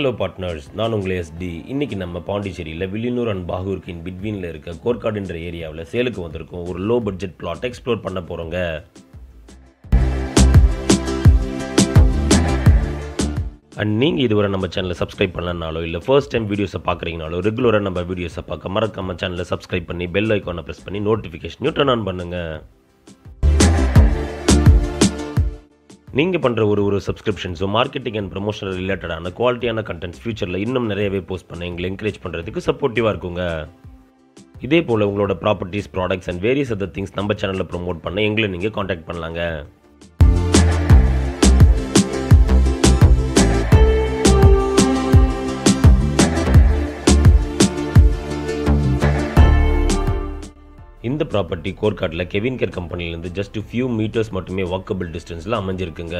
Hello partners, நான் உங்கள் SD. இன்னைக்கு நம்ம பாண்டிச்சேரியில் வில்லியனூர் அண்ட் பாகூருக்கு இன் பிட்வீனில் இருக்க கோர்க்காடுன்ற ஏரியாவில் சேலுக்கு வந்திருக்கோம். ஒரு லோ பட்ஜெட் பிளாட் எக்ஸ்ப்ளோர் பண்ண போகிறோங்க. அண்ட் நீங்கள் இதுவரை நம்ம சேனலை சப்ஸ்கிரைப் பண்ணலனாலோ இல்லை ஃபர்ஸ்ட் டைம் வீடியோஸை பார்க்குறீங்கனாலோ ரெகுலராக நம்ம வீடியோஸை பார்க்க மறக்காம சேனலை சப்ஸ்கிரைப் பண்ணி பெல் ஐக்கானை ப்ரெஸ் பண்ணி நோட்டிஃபிகேஷனையும் டர்ன் ஆன் பண்ணுங்கள். நீங்கள் பண்ணுற ஒரு சப்ஸ்கிரிப்ஷன்ஸோ மார்க்கெட்டிங் அண்ட் ப்ரமோஷன் ரிலேட்டடான குவாலிட்டியான கண்டென்ட்ஸ் ஃபியூச்சரில் இன்னும் நிறையவே போஸ்ட் பண்ண எங்களை என்கரேஜ் பண்ணுறதுக்கு சப்போர்ட்டிவாக இருக்குங்க. இதே போல் உங்களோட properties, products and various other things நம்ம சேனலில் ப்ரொமோட் பண்ண எங்களை நீங்கள் காண்டாக்ட் பண்ணலாங்க. இந்த ப்ராப்பர்ட்டி கோர்க்காட்டில் கெவின்கேர் கம்பெனிலேருந்து ஜஸ்ட் ஃபியூ மீட்டர்ஸ் மட்டுமே வாக்கபிள் டிஸ்டன்ஸில் அமைஞ்சிருக்குங்க.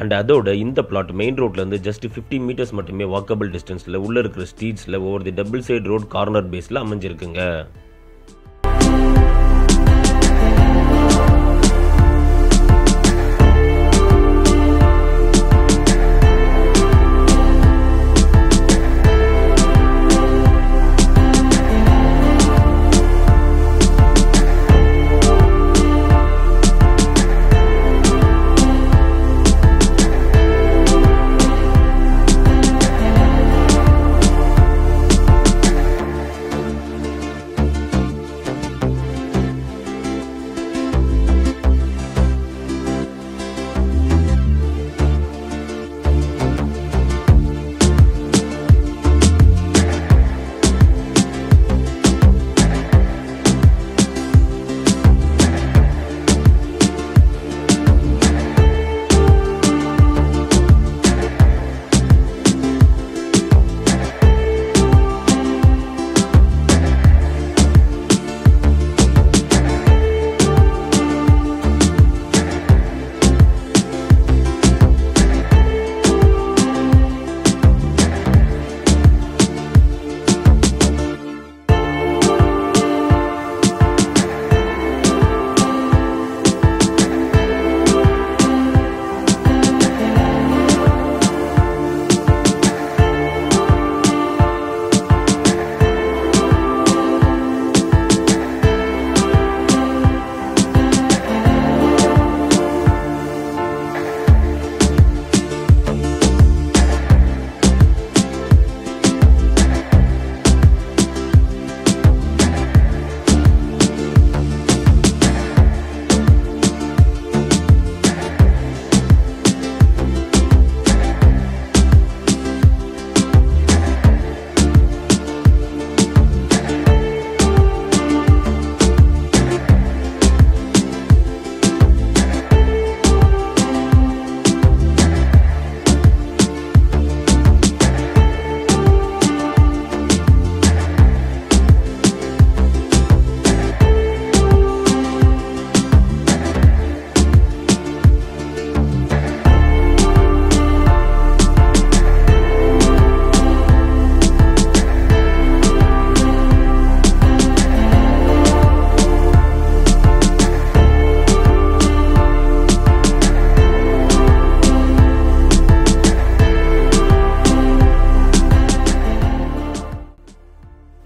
அண்ட் அதோட இந்த பிளாட் மெயின் ரோட்லேருந்து ஜஸ்ட் 50 மீட்டர்ஸ் மட்டுமே வாக்கபிள் டிஸ்டன்ஸில் உள்ளே இருக்கிற ஸ்ட்ரீட்ஸில் over the double side road corner பேஸில் அமைஞ்சிருக்குங்க.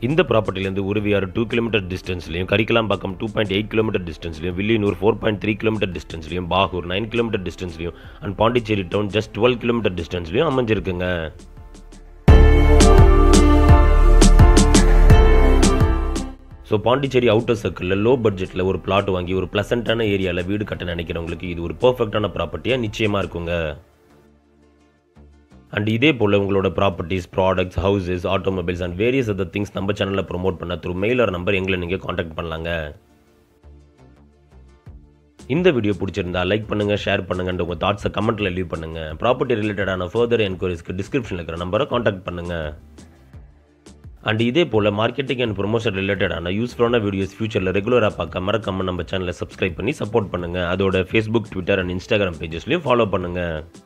இந்த ப்ராப்பர்ட்டிலேருந்து உருவியார் 2 கிலோமீட்டர் டிஸ்டன்ஸ்லையும், கரிக்குலாம் பக்கம் 2.8 கிலோமீட்டர் டிஸ்டன்ஸ்லையும், வில்லியனூர் 4.3 கிலோமீட்டர் டிஸ்டன்ஸ்லையும், பாகூர் 9 கிலோமீட்டர் டிஸ்டன்ஸ்லையும் and Pondicherry town just 12 kilometer டிஸ்டன்ஸ்லையும் அமைஞ்சிருக்குங்க. ஸோ பாண்டிச்சேரி அவுட்டர் சர்க்கிளில் லோ பட்ஜெட்டில் ஒரு பிளாட் வாங்கி ஒரு ப்ளசண்ட்டான ஏரியாவில் வீடு கட்ட நினைக்கிறவங்களுக்கு இது ஒரு பர்ஃபெக்டான ப்ராப்பர்ட்டியாக நிச்சயமாக இருக்குங்க. அண்ட் இதே போல் உங்களோட properties, products, houses, automobiles and various other things நம்ம சேனலில் ப்ரொமோட் பண்ண த்ரூ மெயிலர் நம்பர் எங்களை நீங்கள் காண்டாக்ட் பண்ணலாங்க. இந்த வீடியோ பிடிச்சிருந்தா லைக் பண்ணுங்கள், ஷேர் பண்ணுங்கள் அண்ட் உங்கள் தாட்ஸை கமெண்ட்டில் லீவ் பண்ணுங்கள். ப்ராப்பர்ட்டி ரிலேட்டடான ஃபர்தர் என்கொயரிஸ்க்கு டிஸ்கிரிப்ஷனில் இருக்கிற நம்பரை காண்டாக்ட் பண்ணுங்கள். அண்ட் இதே போல் மார்க்கெட்டிங் அண்ட் ப்ரொமோஷன் ரிலேட்டடான யூஸ்ஃபுல்லான வீடியோஸ் ஃபியூச்சரில் ரெகுலராக பார்க்க மறக்காம நம்ம சேனலை சப்ஸ்கிரைப் பண்ணி சப்போர்ட் பண்ணுங்கள். அதோட ஃபேஸ்புக், ட்விட்டர் அண்ட் இன்ஸ்டாகிராம் பேஜஸ்லையும் ஃபாலோ பண்ணுங்கள்.